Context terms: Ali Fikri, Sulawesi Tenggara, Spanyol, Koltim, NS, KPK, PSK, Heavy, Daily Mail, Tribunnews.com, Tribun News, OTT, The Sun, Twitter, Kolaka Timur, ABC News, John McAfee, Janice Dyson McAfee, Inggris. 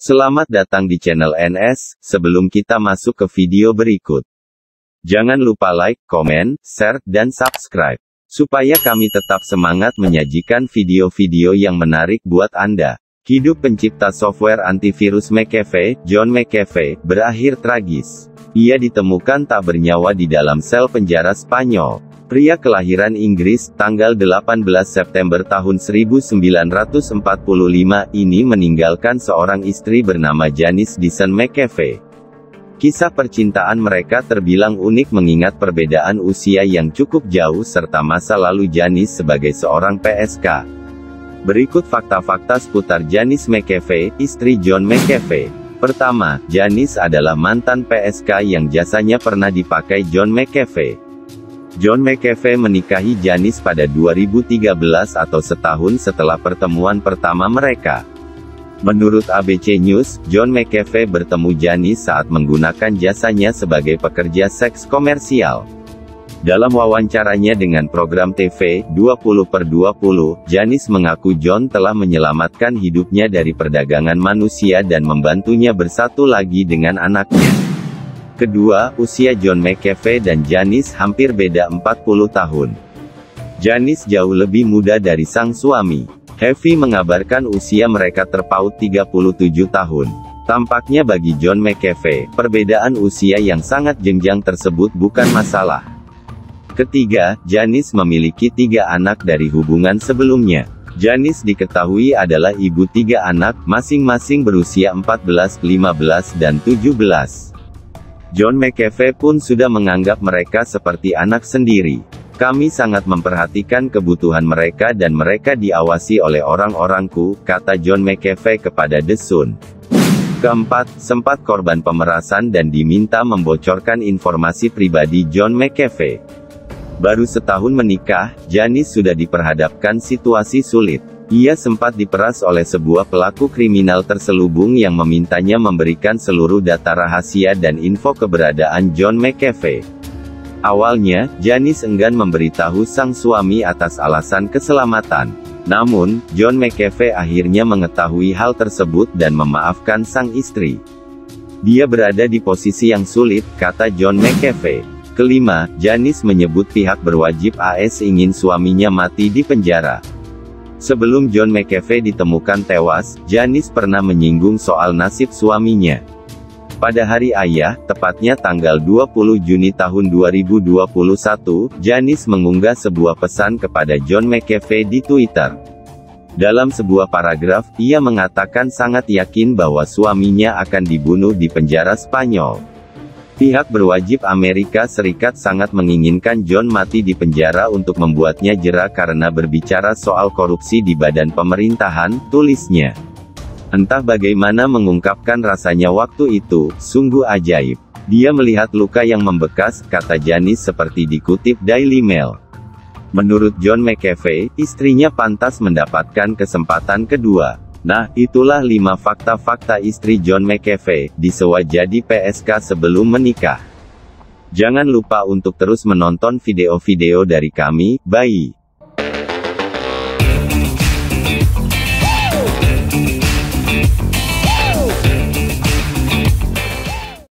Selamat datang di channel NS. Sebelum kita masuk ke video berikut, jangan lupa like, komen, share, dan subscribe, supaya kami tetap semangat menyajikan video-video yang menarik buat Anda. Hidup pencipta software antivirus McAfee, John McAfee, berakhir tragis. Ia ditemukan tak bernyawa di dalam sel penjara Spanyol. Pria kelahiran Inggris, tanggal 18 September tahun 1945 ini meninggalkan seorang istri bernama Janice Dyson McAfee. Kisah percintaan mereka terbilang unik mengingat perbedaan usia yang cukup jauh serta masa lalu Janice sebagai seorang PSK. Berikut fakta-fakta seputar Janice McAfee, istri John McAfee. Pertama, Janice adalah mantan PSK yang jasanya pernah dipakai John McAfee. John McAfee menikahi Janice pada 2013 atau setahun setelah pertemuan pertama mereka. Menurut ABC News, John McAfee bertemu Janice saat menggunakan jasanya sebagai pekerja seks komersial. Dalam wawancaranya dengan program TV, 20/20, Janice mengaku John telah menyelamatkan hidupnya dari perdagangan manusia dan membantunya bersatu lagi dengan anaknya. Kedua, usia John McAfee dan Janice hampir beda 40 tahun. Janice jauh lebih muda dari sang suami. Heavy mengabarkan usia mereka terpaut 37 tahun. Tampaknya bagi John McAfee, perbedaan usia yang sangat jenjang tersebut bukan masalah. Ketiga, Janice memiliki 3 anak dari hubungan sebelumnya. Janice diketahui adalah ibu 3 anak, masing-masing berusia 14, 15, dan 17. John McAfee pun sudah menganggap mereka seperti anak sendiri. Kami sangat memperhatikan kebutuhan mereka dan mereka diawasi oleh orang-orangku, kata John McAfee kepada The Sun. Keempat, sempat korban pemerasan dan diminta membocorkan informasi pribadi John McAfee. Baru setahun menikah, Janice sudah diperhadapkan situasi sulit. Ia sempat diperas oleh sebuah pelaku kriminal terselubung yang memintanya memberikan seluruh data rahasia dan info keberadaan John McAfee. Awalnya, Janice enggan memberitahu sang suami atas alasan keselamatan. Namun, John McAfee akhirnya mengetahui hal tersebut dan memaafkan sang istri. Dia berada di posisi yang sulit, kata John McAfee. Kelima, Janice menyebut pihak berwajib AS ingin suaminya mati di penjara. Sebelum John McAfee ditemukan tewas, Janice pernah menyinggung soal nasib suaminya. Pada hari ayah, tepatnya tanggal 20 Juni tahun 2021, Janice mengunggah sebuah pesan kepada John McAfee di Twitter. Dalam sebuah paragraf, ia mengatakan sangat yakin bahwa suaminya akan dibunuh di penjara Spanyol. Pihak berwajib Amerika Serikat sangat menginginkan John mati di penjara untuk membuatnya jera karena berbicara soal korupsi di badan pemerintahan, tulisnya. Entah bagaimana mengungkapkan rasanya waktu itu, sungguh ajaib. Dia melihat luka yang membekas, kata Janice seperti dikutip Daily Mail. Menurut John McAfee, istrinya pantas mendapatkan kesempatan kedua. Nah, itulah 5 fakta-fakta istri John McAfee, disewa jadi PSK sebelum menikah. Jangan lupa untuk terus menonton video-video dari kami, bye.